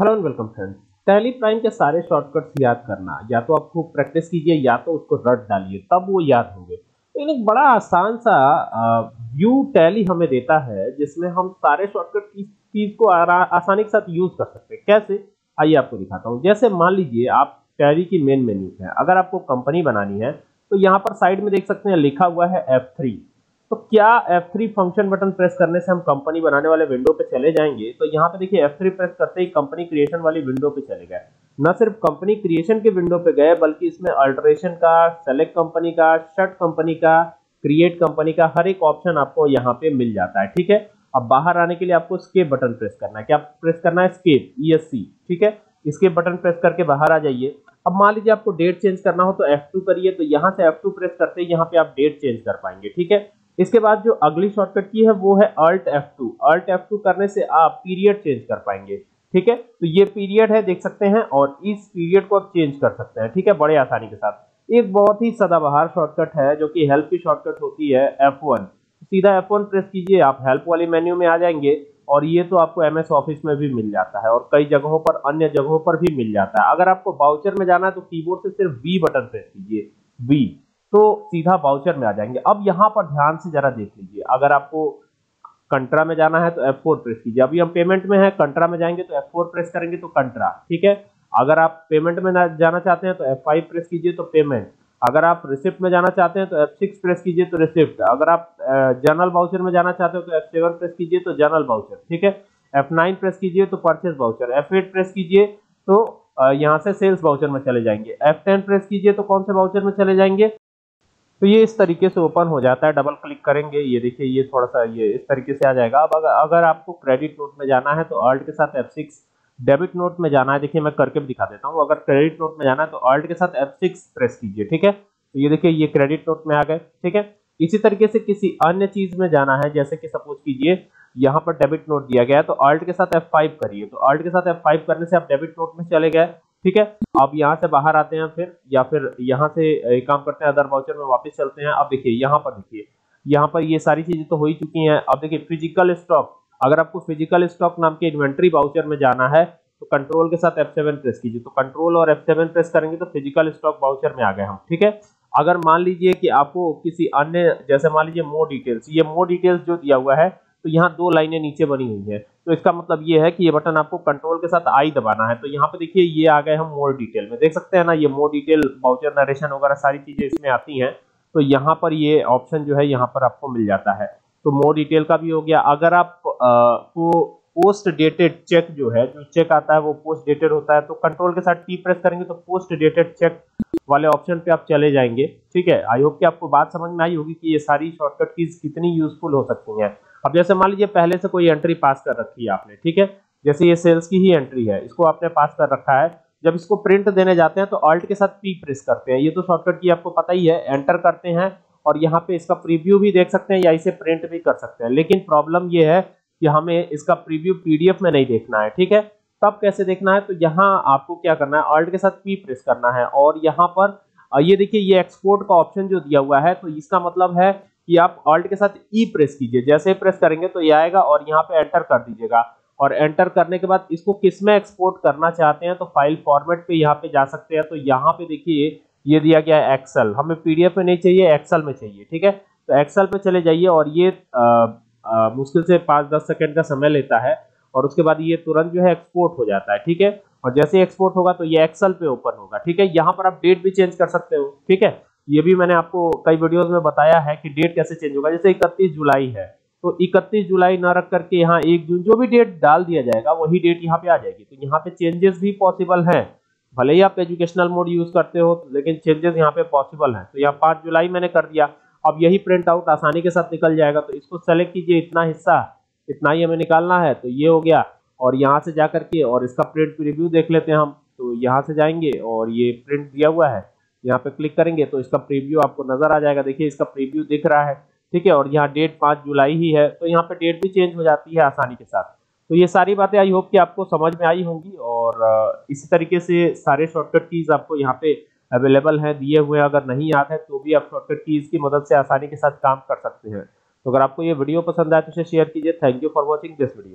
Hello and welcome friends. Tally Prime के सारे shortcuts याद करना, या तो आपको प्रैक्टिस कीजिए या तो उसको रट डालिए, तब वो याद होंगे। लेकिन एक बड़ा आसान सा व्यू टैली हमें देता है जिसमें हम सारे शॉर्टकट की चीज को आसानी के साथ यूज कर सकते हैं। कैसे, आइए आपको दिखाता हूँ। जैसे मान लीजिए आप टैली की मेन मेन्यू है, अगर आपको कंपनी बनानी है तो यहाँ पर साइड में देख सकते हैं लिखा हुआ है F3। तो क्या F3 फंक्शन बटन प्रेस करने से हम कंपनी बनाने वाले विंडो पे चले जाएंगे? तो यहाँ पे देखिए F3 प्रेस करते ही कंपनी क्रिएशन वाली विंडो पे चले गए। न सिर्फ कंपनी क्रिएशन के विंडो पे गए बल्कि इसमें अल्टरेशन का, सेलेक्ट कंपनी का, शट कंपनी का, क्रिएट कंपनी का हर एक ऑप्शन आपको यहाँ पे मिल जाता है। ठीक है, अब बाहर आने के लिए आपको एस्केप बटन प्रेस करना है। क्या प्रेस करना है? Escape, ESC। ठीक है, एस्केप बटन प्रेस करके बाहर आ जाइए। अब मान लीजिए आपको डेट चेंज करना हो तो F2 करिए, तो यहाँ से F2 प्रेस करते ही यहाँ पे आप डेट चेंज कर पाएंगे। ठीक है, इसके बाद जो अगली शॉर्टकट की है वो है Alt F2। Alt F2 करने से आप पीरियड चेंज कर पाएंगे। ठीक है, तो ये पीरियड है, देख सकते हैं, और इस पीरियड को आप चेंज कर सकते हैं। ठीक है, बड़े आसानी के साथ। एक बहुत ही सदाबहार शॉर्टकट है जो कि हेल्प की शॉर्टकट होती है, F1। सीधा F1 प्रेस कीजिए, आप हेल्प वाले मेन्यू में आ जाएंगे और ये तो आपको MS ऑफिस में भी मिल जाता है और कई जगहों पर, अन्य जगहों पर भी मिल जाता है। अगर आपको बाउचर में जाना है तो कीबोर्ड से सिर्फ V बटन प्रेस कीजिए, V, तो सीधा बाउचर में आ जाएंगे। अब यहाँ पर ध्यान से जरा देख लीजिए, अगर आपको कंट्रा में जाना है तो F4 प्रेस कीजिए। अभी हम पेमेंट में है, कंट्रा में जाएंगे तो F4 प्रेस करेंगे तो कंट्रा। ठीक है, अगर आप पेमेंट में जाना चाहते हैं तो F5 प्रेस कीजिए तो पेमेंट। अगर आप रिसिप्ट में जाना चाहते हैं तो F6 प्रेस कीजिए तो रिसिप्ट। अगर आप जनरल बाउचर में जाना चाहते हो तो F7 प्रेस कीजिए तो जनरल बाउचर। ठीक है, F9 प्रेस कीजिए तो परचेस बाउचर। F8 प्रेस कीजिए तो यहाँ से सेल्स बाउचर में चले जाएंगे। F10 प्रेस कीजिए तो कौन से बाउचर में चले जाएंगे? तो ये इस तरीके से ओपन हो जाता है, डबल क्लिक करेंगे, ये देखिए, ये थोड़ा सा ये इस तरीके से आ जाएगा। अब अगर आपको क्रेडिट नोट में जाना है तो ऑल्ट के साथ F6, डेबिट नोट में जाना है, देखिए मैं करके भी दिखा देता हूँ। अगर क्रेडिट नोट में जाना है तो ऑल्ट के साथ F6 प्रेस कीजिए। ठीक है, तो ये देखिए ये क्रेडिट नोट में आ गए। ठीक है, इसी तरीके से किसी अन्य चीज में जाना है, जैसे कि सपोज कीजिए यहाँ पर डेबिट नोट दिया गया है तो ऑल्ट के साथ F5 करिए, तो ऑल्ट के साथ F5 करने से आप डेबिट नोट में चले गए। ठीक है, अब यहाँ से बाहर आते हैं फिर, या फिर यहाँ से एक काम करते हैं, अदर वाउचर में वापस चलते हैं। अब देखिए यहाँ पर, देखिए यहाँ पर ये सारी चीजें तो हो ही चुकी हैं। अब देखिए फिजिकल स्टॉक, अगर आपको फिजिकल स्टॉक नाम के इन्वेंट्री बाउचर में जाना है तो कंट्रोल के साथ F7 प्रेस कीजिए, तो कंट्रोल और F7 प्रेस करेंगे तो फिजिकल स्टॉक बाउचर में आ गए हम। ठीक है, अगर मान लीजिए कि आपको किसी अन्य, जैसे मान लीजिए मोर डिटेल्स, ये मोर डिटेल्स जो दिया हुआ है तो यहाँ दो लाइनें नीचे बनी हुई है, तो इसका मतलब ये है कि ये बटन आपको कंट्रोल के साथ I दबाना है। तो यहाँ पे देखिए ये आ गए हम मोर डिटेल में, देख सकते हैं ना, ये मोर डिटेल बाउचर नरेशन वगैरह सारी चीजें इसमें आती हैं। तो यहाँ पर ये ऑप्शन जो है यहाँ पर आपको मिल जाता है, तो मोर डिटेल का भी हो गया। अगर आप को पोस्ट डेटेड चेक जो है, जो चेक आता है वो पोस्ट डेटेड होता है, तो कंट्रोल के साथ T प्रेस करेंगे तो पोस्ट डेटेड चेक वाले ऑप्शन पे आप चले जाएंगे। ठीक है, आई होप कि आपको बात समझ में आई होगी कि ये सारी शॉर्टकट कीज कितनी यूजफुल हो सकती हैं। अब जैसे मान लीजिए पहले से कोई एंट्री पास कर रखी है आपने, ठीक है, जैसे ये सेल्स की ही एंट्री है, इसको आपने पास कर रखा है। जब इसको प्रिंट देने जाते हैं तो ऑल्ट के साथ P प्रेस करते हैं, ये तो शॉर्टकट की आपको पता ही है, एंटर करते हैं और यहाँ पे इसका प्रीव्यू भी देख सकते हैं या इसे प्रिंट भी कर सकते हैं। लेकिन प्रॉब्लम ये है कि हमें इसका प्रीव्यू PDF में नहीं देखना है। ठीक है, तब कैसे देखना है? तो यहाँ आपको क्या करना है, ऑल्ट के साथ P प्रेस करना है और यहाँ पर ये देखिए ये एक्सपोर्ट का ऑप्शन जो दिया हुआ है, तो इसका मतलब है कि आप ऑल्ट के साथ E प्रेस कीजिए। जैसे प्रेस करेंगे तो ये आएगा और यहाँ पे एंटर कर दीजिएगा, और एंटर करने के बाद इसको किस में एक्सपोर्ट करना चाहते हैं तो फाइल फॉर्मेट पे यहाँ पे जा सकते हैं। तो यहाँ पे देखिए ये दिया गया है एक्सेल, हमें PDF में नहीं चाहिए, एक्सेल में चाहिए। ठीक है, तो एक्सेल पे चले जाइए और ये मुश्किल से 5-10 सेकेंड का समय लेता है और उसके बाद ये तुरंत जो है एक्सपोर्ट हो जाता है। ठीक है, और जैसे एक्सपोर्ट होगा तो ये एक्सेल पे ओपन होगा। ठीक है, यहाँ पर आप डेट भी चेंज कर सकते हो। ठीक है, ये भी मैंने आपको कई वीडियोस में बताया है कि डेट कैसे चेंज होगा। जैसे 31 जुलाई है तो 31 जुलाई ना रख करके यहाँ 1 जून, जो भी डेट डाल दिया जाएगा वही डेट यहाँ पे आ जाएगी। तो यहाँ पे चेंजेस भी पॉसिबल हैं, भले ही आप एजुकेशनल मोड यूज करते हो लेकिन चेंजेस यहाँ पे पॉसिबल हैं। तो यहाँ 5 जुलाई मैंने कर दिया, अब यही प्रिंट आउट आसानी के साथ निकल जाएगा। तो इसको सेलेक्ट कीजिए, इतना हिस्सा, इतना ही हमें निकालना है, तो ये हो गया। और यहाँ से जा करके और इसका प्रिंट प्रीव्यू देख लेते हैं हम, तो यहाँ से जाएंगे और ये प्रिंट दिया हुआ है, यहाँ पे क्लिक करेंगे तो इसका प्रीव्यू आपको नजर आ जाएगा। देखिए इसका प्रीव्यू दिख रहा है। ठीक है, और यहाँ डेट 5 जुलाई ही है, तो यहाँ पे डेट भी चेंज हो जाती है आसानी के साथ। तो ये सारी बातें आई होप कि आपको समझ में आई होंगी, और इसी तरीके से सारे शॉर्टकट कीज आपको यहाँ पे अवेलेबल है, दिए हुए हैं। अगर नहीं याद है तो भी आप शॉर्टकट कीज की मदद से आसानी के साथ काम कर सकते हैं। तो अगर आपको ये वीडियो पसंद आए तो इसे शेयर कीजिए। Thank you for watching this video.